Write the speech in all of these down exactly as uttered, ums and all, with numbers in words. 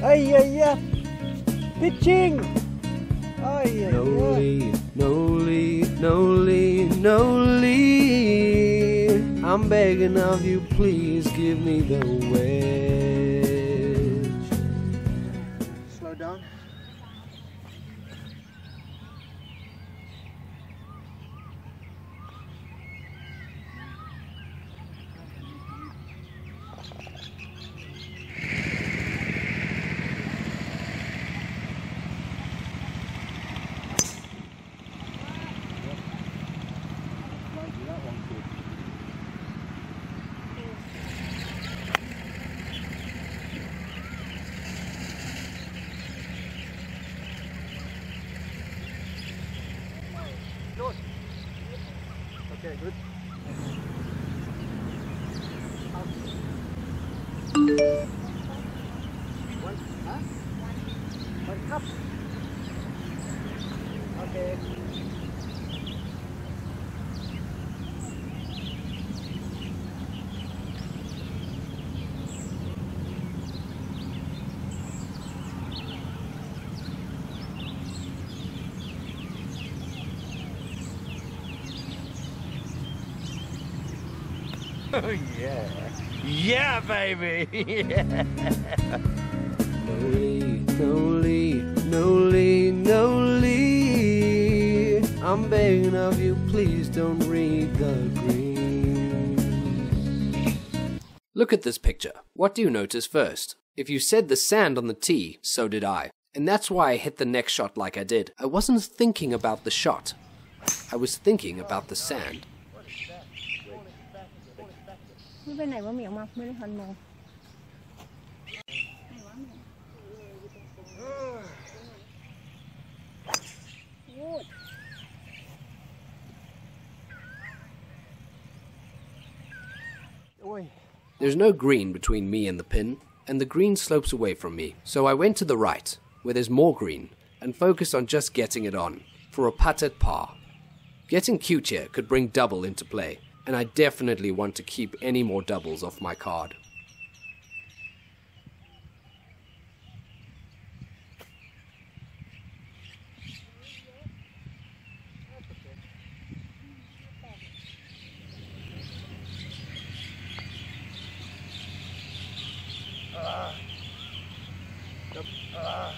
Ay, ay, ay. Pitching. Ay, ay, no lead, no lead, no lead, no lead. I'm begging of you, please give me the wedge. Slow down. Okay, good. One, huh? One cup. Okay. Oh yeah, yeah baby, yeah. No lead, no lead, no lead, no lead. I'm begging of you, please don't read the green. Look at this picture. What do you notice first? If you said the sand on the tee, so did I. And that's why I hit the next shot like I did. I wasn't thinking about the shot. I was thinking about the sand. Bên này có miệng mà, bên này hòn mồ. There's no green between me and the pin, and the green slopes away from me. So I went to the right, where there's more green, and focused on just getting it on, for a putt at par. Getting cute here could bring double into play. And I definitely want to keep any more doubles off my card. Uh, uh.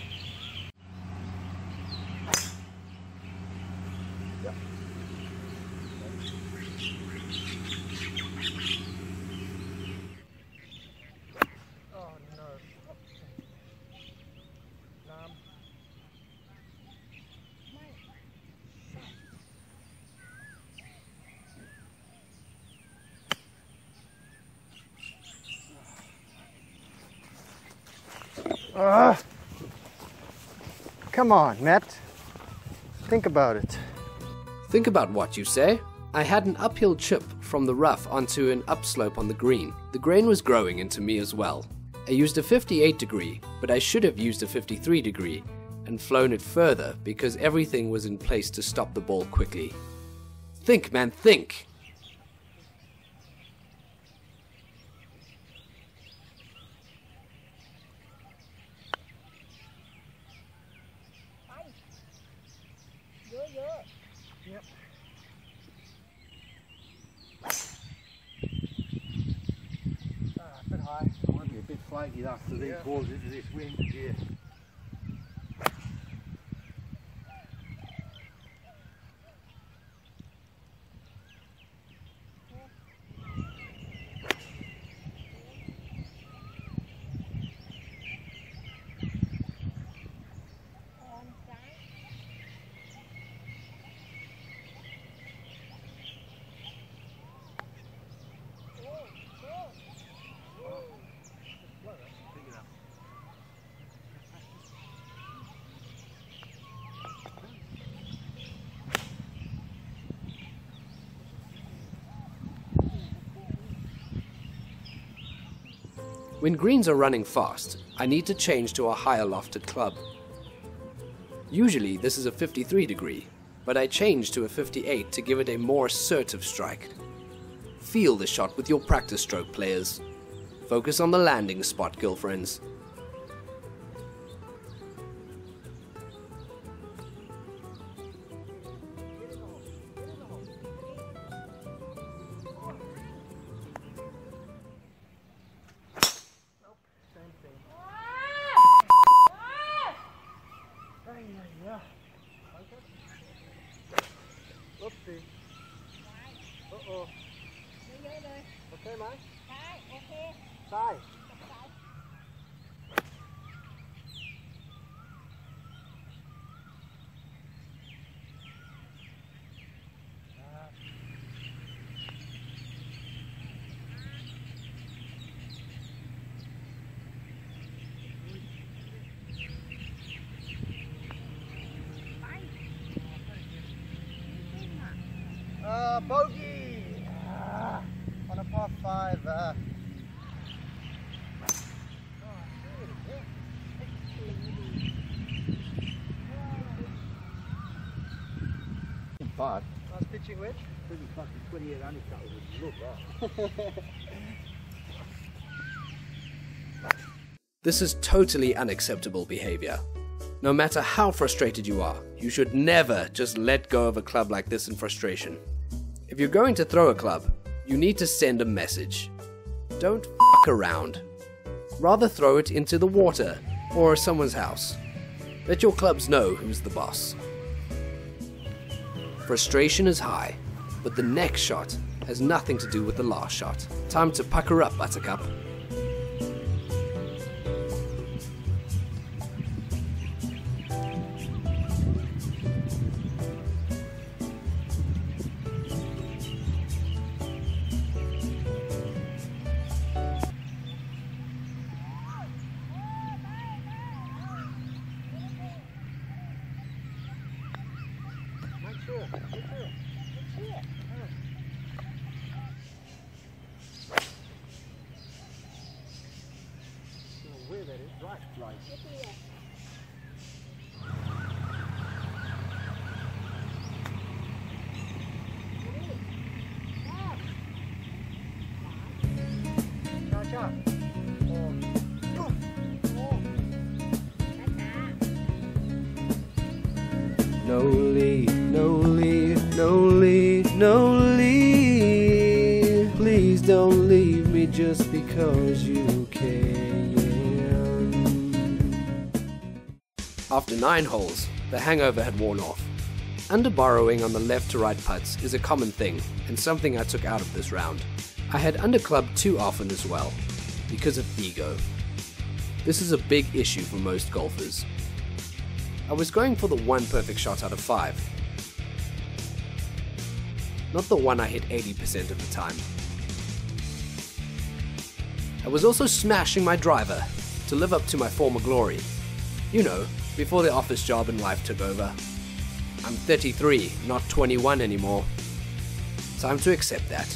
Uh, come on, Matt. Think about it. Think about what you say? I had an uphill chip from the rough onto an upslope on the green. The grain was growing into me as well. I used a fifty-eight degree, but I should have used a fifty-three degree and flown it further because everything was in place to stop the ball quickly. Think, man, think! Yep. Ah, a bit high. It might be a bit flaky after these balls into this wind. Yeah. When greens are running fast, I need to change to a higher lofted club. Usually this is a fifty-three degree, but I changed to a fifty-eight to give it a more assertive strike. Feel the shot with your practice stroke, players. Focus on the landing spot, girlfriends. uh, bogey uh, on a par five. Uh, Nice pitching wedge. Pretty fucking twenty-eight undercut would look right. This is totally unacceptable behavior. No matter how frustrated you are, you should never just let go of a club like this in frustration. If you're going to throw a club, you need to send a message. Don't fuck around. Rather throw it into the water or someone's house. Let your clubs know who's the boss. Frustration is high, but the next shot has nothing to do with the last shot. Time to pucker up, Buttercup. Noli, noli, noli, noli. Please don't leave me just because you can. After nine holes, the hangover had worn off. Underborrowing on the left to right putts is a common thing and something I took out of this round. I had underclubbed too often as well, because of ego. This is a big issue for most golfers. I was going for the one perfect shot out of five. Not the one I hit eighty percent of the time. I was also smashing my driver to live up to my former glory. You know, before the office job and life took over. I'm thirty-three, not twenty-one anymore. Time to accept that.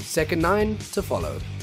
Second nine to follow.